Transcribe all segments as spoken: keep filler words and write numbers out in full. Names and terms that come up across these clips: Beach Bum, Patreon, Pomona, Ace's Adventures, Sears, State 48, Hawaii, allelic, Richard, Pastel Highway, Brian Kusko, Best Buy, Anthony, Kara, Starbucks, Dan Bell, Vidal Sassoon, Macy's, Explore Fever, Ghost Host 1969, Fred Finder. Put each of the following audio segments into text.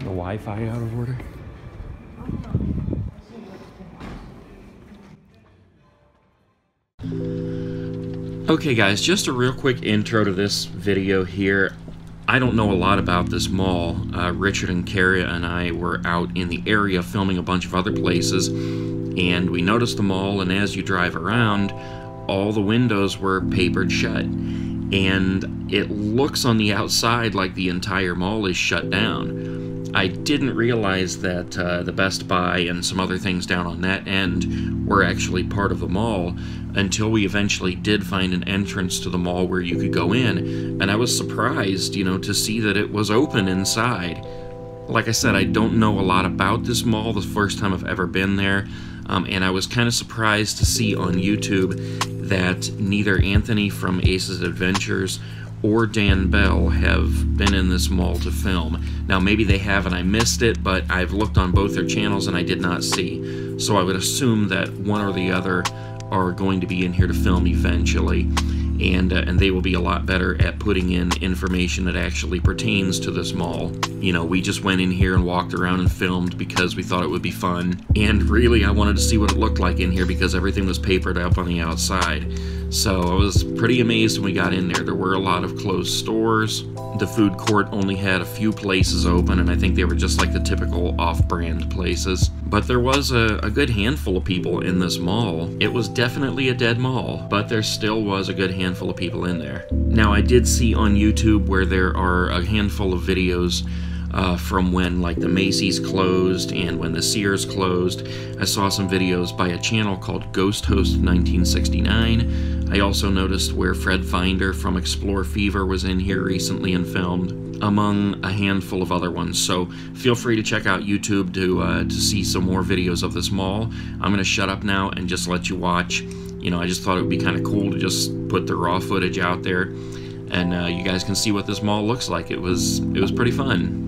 The Wi-Fi out of order. Okay guys, just a real quick intro to this video here. I don't know a lot about this mall. Uh, Richard and Kara and I were out in the area filming a bunch of other places, and we noticed the mall, and as you drive around, all the windows were papered shut. And it looks on the outside like the entire mall is shut down. I didn't realize that uh, the Best Buy and some other things down on that end were actually part of the mall until we eventually did find an entrance to the mall where you could go in, and I was surprised, you know, to see that it was open inside. Like I said, I don't know a lot about this mall, the first time I've ever been there, um, and I was kind of surprised to see on YouTube that neither Anthony from Ace's Adventures or Dan Bell have been in this mall to film. Now maybe they have and I missed it, but I've looked on both their channels and I did not see. So I would assume that one or the other are going to be in here to film eventually. And, uh, and they will be a lot better at putting in information that actually pertains to this mall. You know, we just went in here and walked around and filmed because we thought it would be fun. And really, I wanted to see what it looked like in here because everything was papered up on the outside. So I was pretty amazed when we got in there. There were a lot of closed stores. The food court only had a few places open, and I think they were just like the typical off-brand places. But there was a, a good handful of people in this mall. It was definitely a dead mall, but there still was a good handful of people in there. Now, I did see on YouTube where there are a handful of videos Uh, from when like the Macy's closed and when the Sears closed. I saw some videos by a channel called Ghost Host nineteen sixty-nine. I also noticed where Fred Finder from Explore Fever was in here recently and filmed, among a handful of other ones. So feel free to check out YouTube to, uh, to see some more videos of this mall. I'm going to shut up now and just let you watch. You know, I just thought it would be kind of cool to just put the raw footage out there, and uh, you guys can see what this mall looks like. It was, it was pretty fun.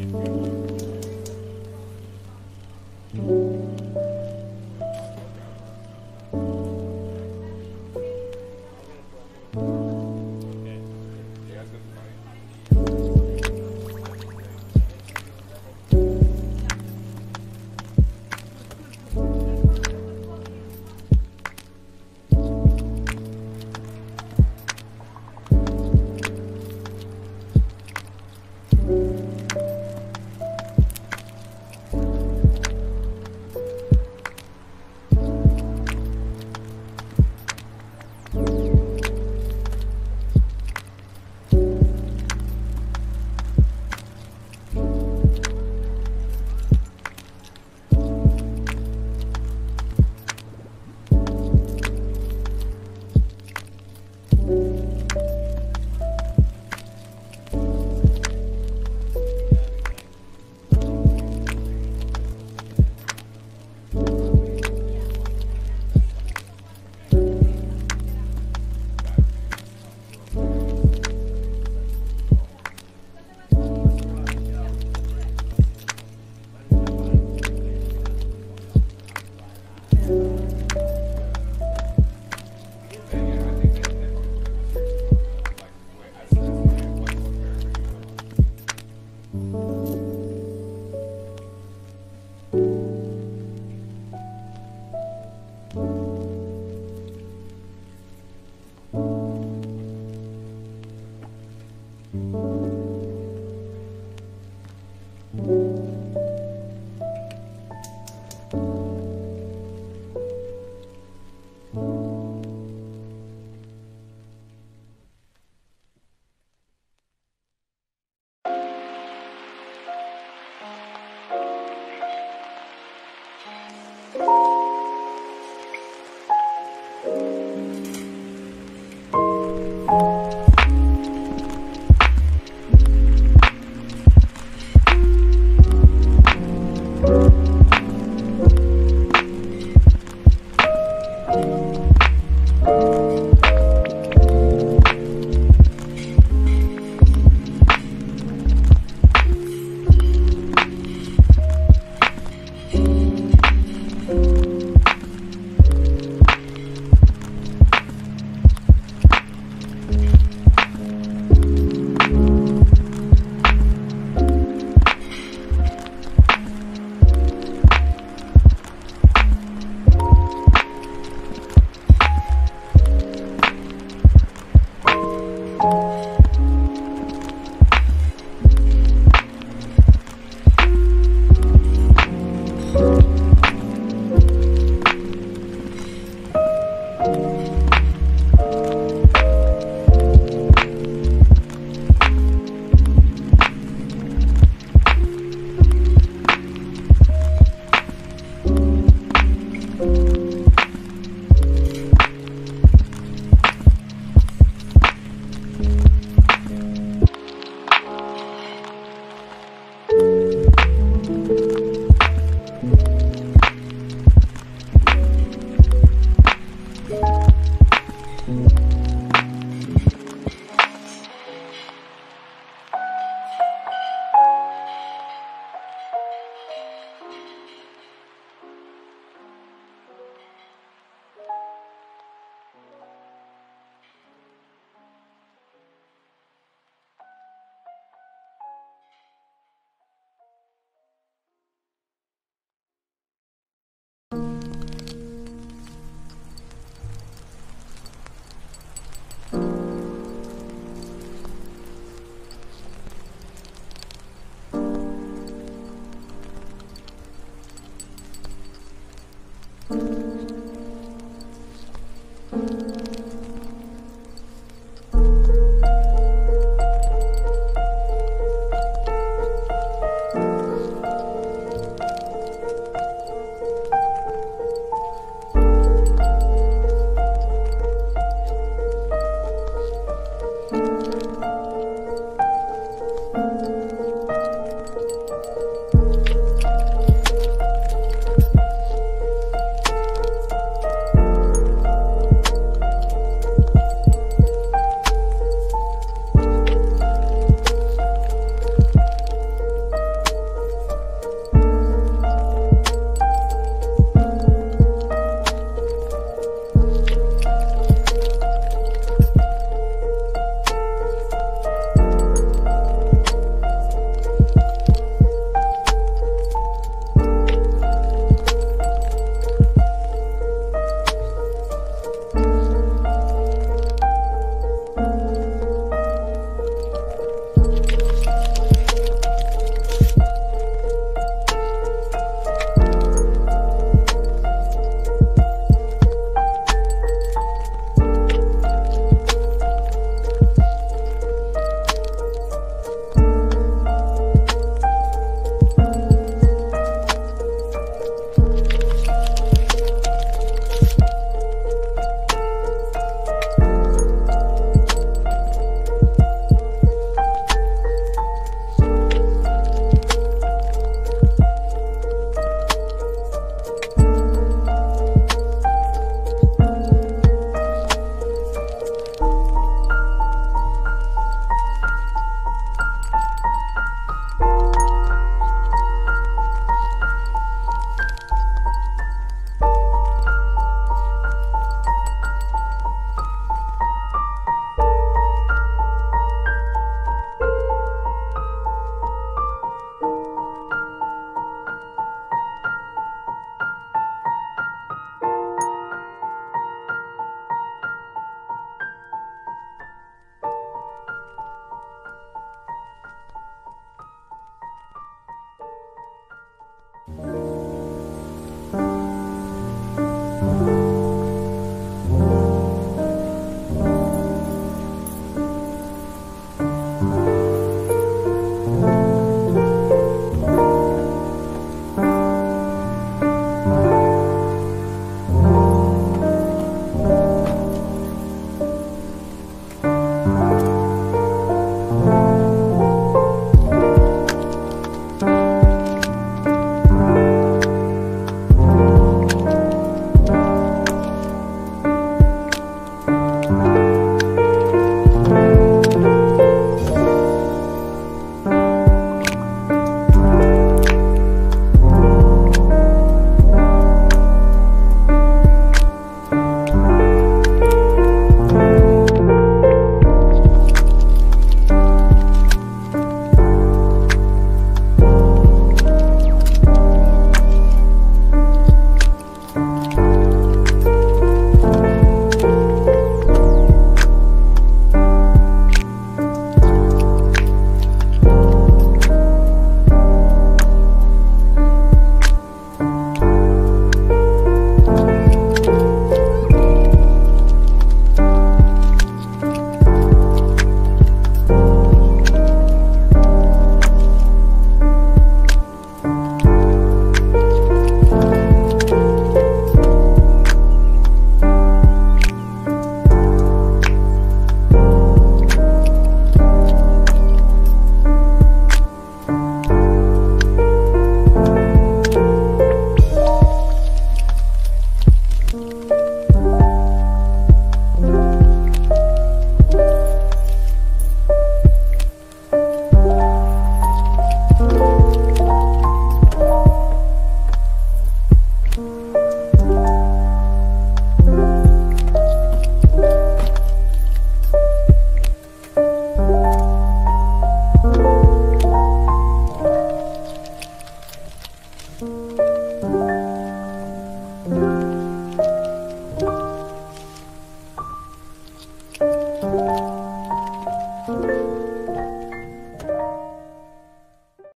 Thank you.